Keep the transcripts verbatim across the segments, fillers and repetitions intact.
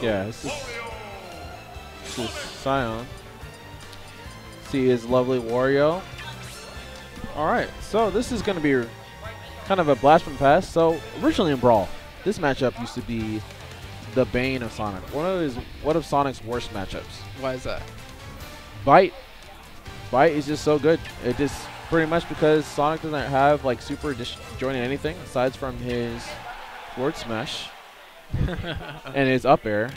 Yeah, it's just, it's just Zion. See his lovely Wario. Alright, so this is going to be kind of a blast from the past. So, originally in Brawl, this matchup used to be the bane of Sonic. One of his, one of Sonic's worst matchups. Why is that? Bite. Bite is just so good. It just pretty much because Sonic doesn't have like super disjointed anything aside from his forward smash and his up air.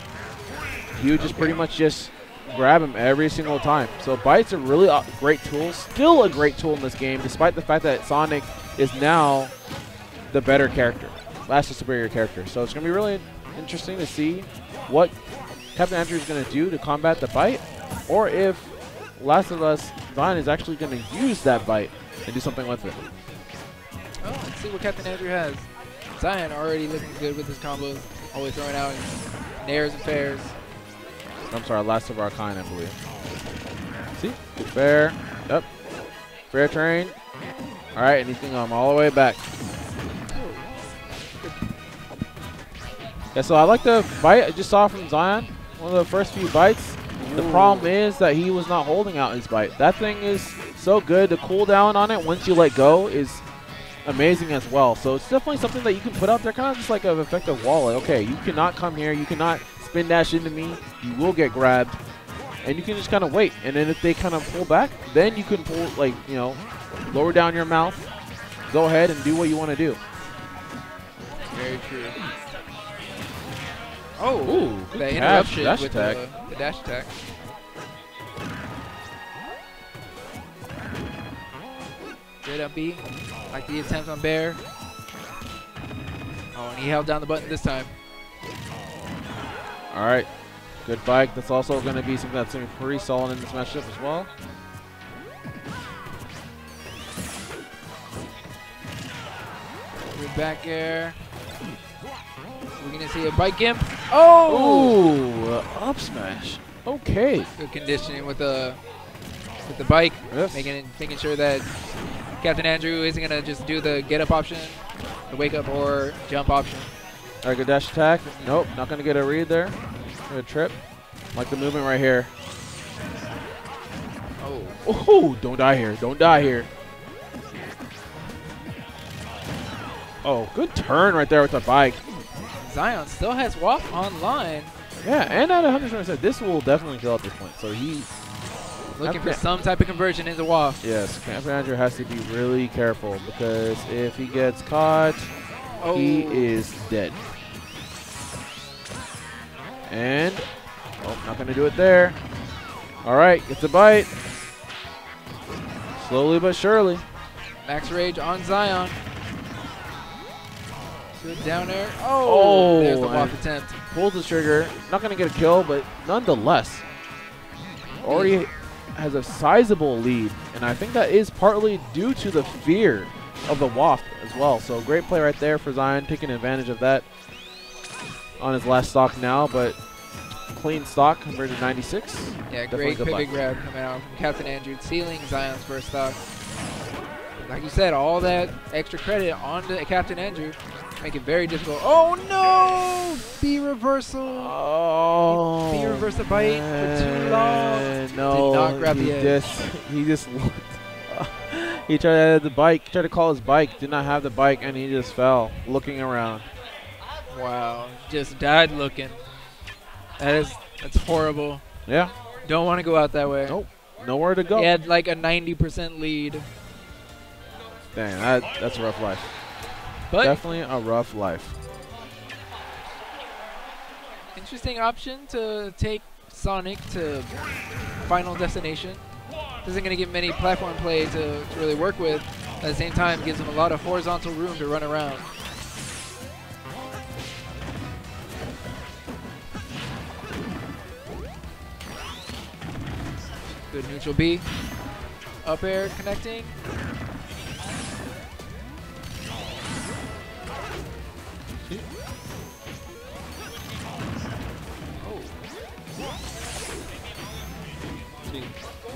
You just okay. pretty much just grab him every single time. So Bite's a really great tool. Still a great tool in this game despite the fact that Sonic is now the better character. Last the superior character. So it's going to be really interesting to see what Captain Andrew is going to do to combat the Bite, or if Last of Us Vine is actually going to use that Bite and do something with it. Oh, let's see what Captain Andrew has. Zion already looking good with his combos, always throwing out nairs and fairs. I'm sorry, last of our kind, I believe. See? Fair. Yep. Fair train. All right, and he's going to come all the way back. Yeah, so I like the bite I just saw from Zion. One of the first few bites. Ooh. The problem is that he was not holding out his bite. That thing is so good. The cooldown on it once you let go is amazing as well. So it's definitely something that you can put out there, kind of just like an effective wall. Like, okay, you cannot come here. You cannot spin dash into me. You will get grabbed. And you can just kind of wait. And then if they kind of pull back, then you can pull, like, you know, lower down your mouth. Go ahead and do what you want to do. Very true. Oh, ooh, that interruption dash, dash with the, the dash attack. Good up B, like the attempt on Bear. Oh, and he held down the button this time. All right, good bike. That's also going to be something that's going to be pretty solid in this matchup as well. Good back air. We're gonna see a bike gimp. Oh! Ooh, uh, up smash. Okay. Good conditioning with the with the bike, yes. making making sure that Captain Andrew isn't gonna just do the get up option, the wake up or jump option. All right, good dash attack. Nope, not gonna get a read there. Good trip. Like the movement right here. Oh. Oh! Don't die here. Don't die here. Oh, good turn right there with the bike. Zion still has walk online. Yeah, and at one hundred percent, this will definitely kill at this point. So he's looking for some type of conversion into walk. Yes, Captain Andrew has to be really careful because if he gets caught, oh. he is dead. And, oh, not going to do it there. All right, gets a bite. Slowly but surely. Max Rage on Zion. Good down air. Oh, oh, there's the walk attempt. Pulls the trigger. Not going to get a kill, but nonetheless, already has a sizable lead. And I think that is partly due to the fear of the waft as well. So great play right there for Zion, taking advantage of that on his last stock now. But clean stock compared to ninety-six. Yeah, definitely great pivot grab coming out from Captain Andrew, sealing Zion's first stock. Like you said, all that extra credit on to Captain Andrew. Make it very difficult. Oh no! B reversal. Oh. B reversal the bite man. For too long. No. Did not grab he the edge. Just, he just looked. He tried to have the bike. Tried to call his bike. Did not have the bike, and he just fell, looking around. Wow. Just died looking. That is. That's horrible. Yeah. Don't want to go out that way. Nope. Nowhere to go. He had like a ninety percent lead. Dang. That, that's a rough life. But definitely a rough life. Interesting option to take Sonic to Final Destination. This isn't going to give him any platform play to, to really work with. At the same time, gives him a lot of horizontal room to run around. Good neutral B. Up air connecting.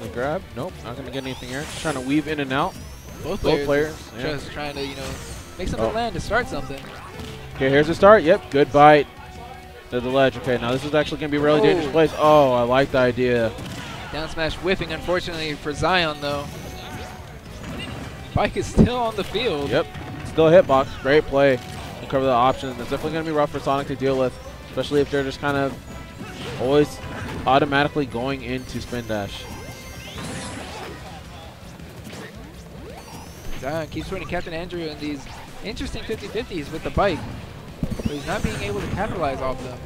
The grab? Nope, not gonna get anything here. Just trying to weave in and out. Both, Both players, players yeah. just trying to, you know, make something oh. land to start something. Okay, here's the start. Yep, good bite. to the ledge. Okay, now this is actually going to be a really oh. dangerous place. Oh, I like the idea. Down smash whiffing, unfortunately, for Zion, though. Bike is still on the field. Yep. Still a hitbox. Great play. We'll cover the options. It's definitely going to be rough for Sonic to deal with, especially if they're just kind of always automatically going into spin dash. Zion keeps winning Captain Andrew in these interesting fifty fifties with the bike, but he's not being able to capitalize off them.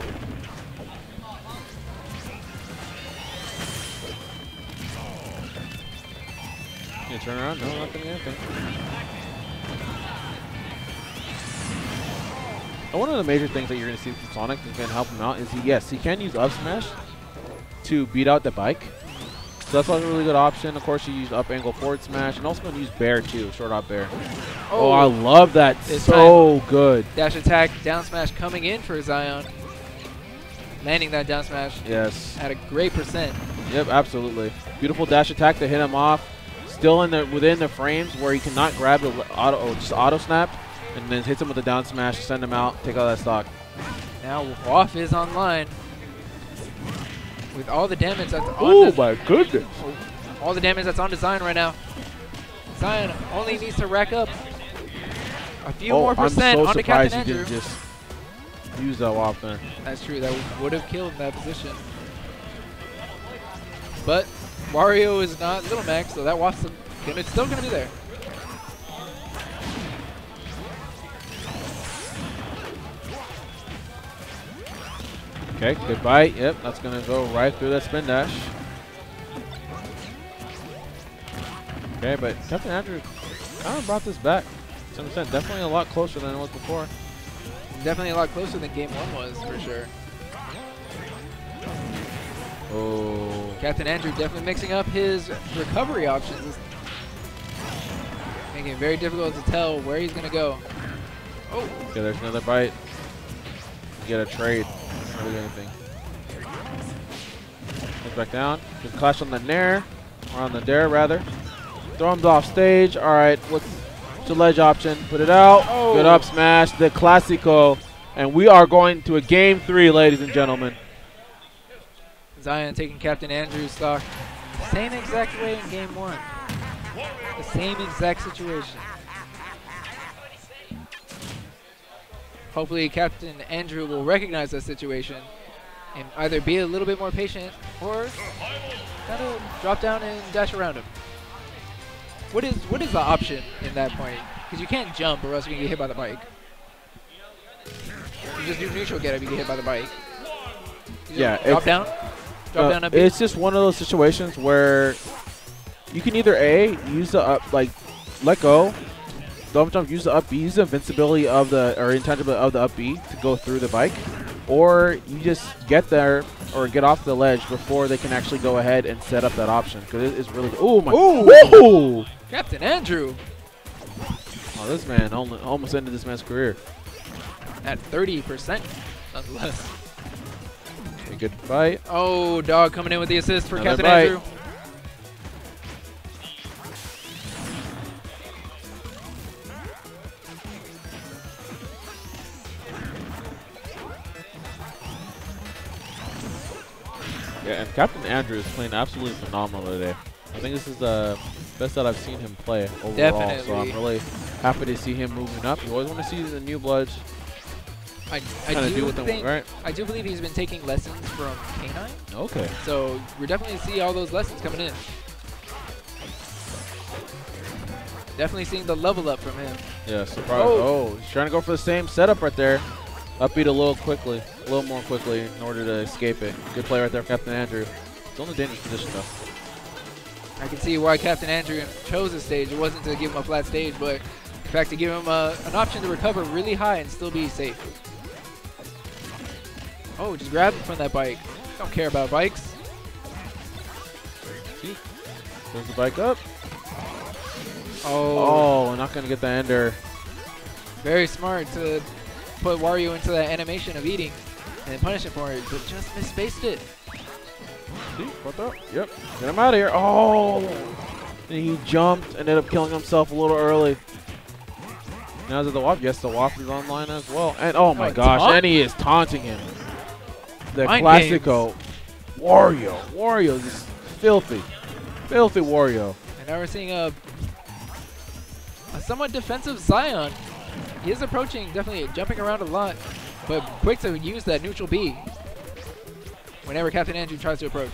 Can you turn around? No, nothing, nothing. And one of the major things that you're going to see from Sonic that's going to help him out is he, yes, he can use up smash to beat out the bike. So that's a really good option. Of course, you use up angle forward smash, and also going to use bear too, short out bear. Oh, oh I love that. It's so time. Good. Dash attack, down smash coming in for Zion. Landing that down smash. Yes. At a great percent. Yep, absolutely. Beautiful dash attack to hit him off. Still in the within the frames where he cannot grab the auto, oh, just auto snap, and then hits him with the down smash, send him out, take out that stock. Now Woff is online. With all the damage that's on oh my goodness! All the damage that's on Zion right now. Zion only needs to rack up a few oh, more percent so on the Captain Andrew. I'm surprised he didn't just use that Woff there. That's true. That would have killed that position. But Wario is not Little Max, so that Woff's it's still going to be there. Okay, good bite. Yep, that's going to go right through that spin dash. Okay, but Captain Andrew kind of brought this back to some extent. Definitely a lot closer than it was before. Definitely a lot closer than game one was, for sure. Oh. Captain Andrew definitely mixing up his recovery options. Making it very difficult to tell where he's going to go. Oh. Okay, there's another bite. Get a trade. Anything. Goes back down. Just clash on the nair, or on the dare rather. Throw him off stage. All right, what's the ledge option? Put it out. Oh. Good up smash, the classico, and we are going to a game three, ladies and gentlemen. Zion taking Captain Andrew's stock. Same exact way in game one. The same exact situation. Hopefully Captain Andrew will recognize that situation and either be a little bit more patient or kind of drop down and dash around him. What is what is the option in that point? Because you can't jump or else you can get hit by the bike. You just do neutral get up, you get hit by the bike. Yeah, drop down, drop uh, down up. It's just one of those situations where you can either A, use the up, like let go. Double jump, use the up B, use the invincibility of the, or intangible of the up B to go through the bike. Or you just get there or get off the ledge before they can actually go ahead and set up that option. Because it is really, oh my, ooh. Ooh. Captain Andrew. Oh, this man almost ended this man's career. At thirty percent, nonetheless. A good fight. Oh, dog coming in with the assist for Another Captain bite. Andrew. Yeah, and Captain Andrew is playing absolutely phenomenal today. I think this is the best that I've seen him play overall. Definitely. So I'm really happy to see him moving up. You always want to see the new bloods. I, I do do with think them, right? I do believe he's been taking lessons from K nine. Okay. So we're definitely see all those lessons coming in. Definitely seeing the level up from him. Yeah, surprise. Oh, oh he's trying to go for the same setup right there. Upbeat a little quickly, a little more quickly in order to escape it. Good play right there, Captain Andrew. It's only a dangerous position though. I can see why Captain Andrew chose this stage. It wasn't to give him a flat stage, but in fact to give him a, an option to recover really high and still be safe. Oh, just grab him from that bike. Don't care about bikes. See, there's the bike up. Oh, oh, we're not gonna get the ender. Very smart to put Wario into that animation of eating and then punish him for it, but just misspaced it. See, what the? Yep. Get him out of here. Oh! And he jumped and ended up killing himself a little early. Now is it the W A P? Yes, the W A P is online as well. And oh my oh, gosh, taunt? And he is taunting him. the Mind Classico. Games. Wario. Wario is filthy. Filthy Wario. And now we're seeing a, a somewhat defensive Zion. He is approaching, definitely jumping around a lot, but quick to use that neutral B whenever Captain Andrew tries to approach.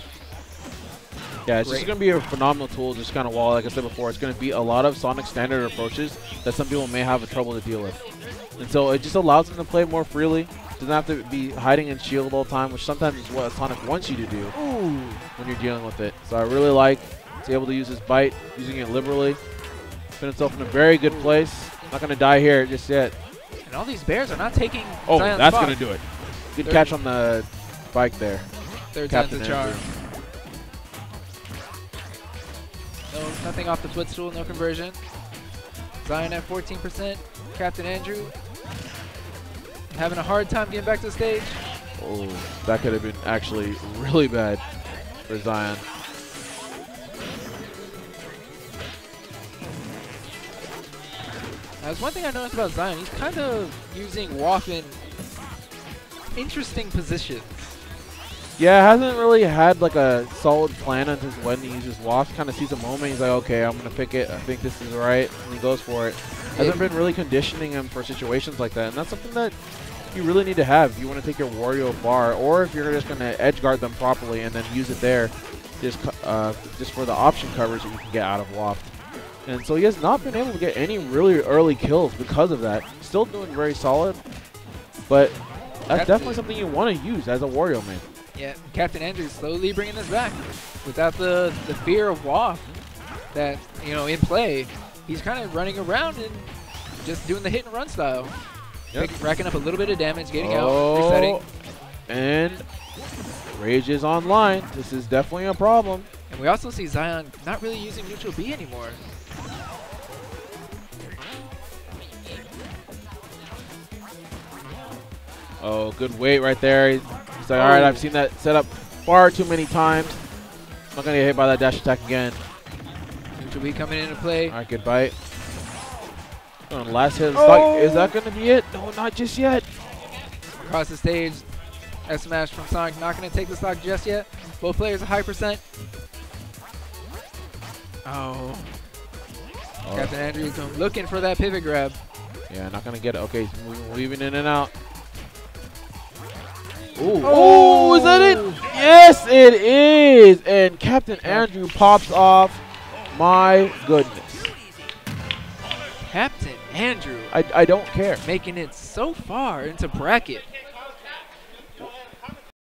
Yeah, it's Great. just going to be a phenomenal tool, just kind of wall, like I said before. It's going to be a lot of Sonic standard approaches that some people may have trouble to deal with. And so it just allows them to play more freely. Doesn't have to be hiding in shield all the time, which sometimes is what Sonic wants you to do Ooh. when you're dealing with it. So I really like to be able to use his bite, using it liberally. Put himself in a very good place. Not going to die here just yet. And all these bears are not taking Oh, Zion's that's going to do it. Good catch on the bike there. Third time's the charm. No, nothing off the footstool, no conversion. Zion at fourteen percent. Captain Andrew having a hard time getting back to the stage. Oh, that could have been actually really bad for Zion. That's one thing I noticed about Zion. He's kind of using walk in interesting positions. Yeah, hasn't really had like a solid plan on when he uses walk. Kind of sees a moment. He's like, okay, I'm going to pick it. I think this is right. And he goes for it. Hasn't been really conditioning him for situations like that. And that's something that you really need to have if you want to take your Wario bar, or if you're just going to edge guard them properly and then use it there just uh, just for the option covers that you can get out of Waft. And so he has not been able to get any really early kills because of that. Still doing very solid, but that's definitely something you want to use as a Wario man. Yeah, Captain Andrew's slowly bringing this back without the, the fear of Waft that, you know, in play. He's kind of running around and just doing the hit and run style. Yep. Pick, racking up a little bit of damage, getting oh, out, resetting. And Rage is online. This is definitely a problem. And we also see Zion not really using neutral B anymore. Oh, good wait right there. He's like, all right, I've seen that set up far too many times. I'm not going to get hit by that dash attack again. Neutral B coming into play. All right, good bite. Oh, last hit. Oh. Is that going to be it? No, not just yet. Across the stage, S smash from Sonic. Not going to take the stock just yet. Both players a high percent. Oh. oh. Captain Andrew's looking for that pivot grab. Yeah, not going to get it. Okay, he's moving, weaving in and out. Ooh. Oh, is that it? Yes, it is. And Captain Andrew pops off. My goodness. Captain Andrew. I, I don't care. Making it so far into bracket.